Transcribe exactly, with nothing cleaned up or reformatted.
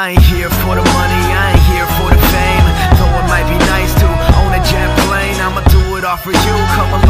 I ain't here for the money, I ain't here for the fame. Though it might be nice to own a jet plane, I'ma do it all for you, come along.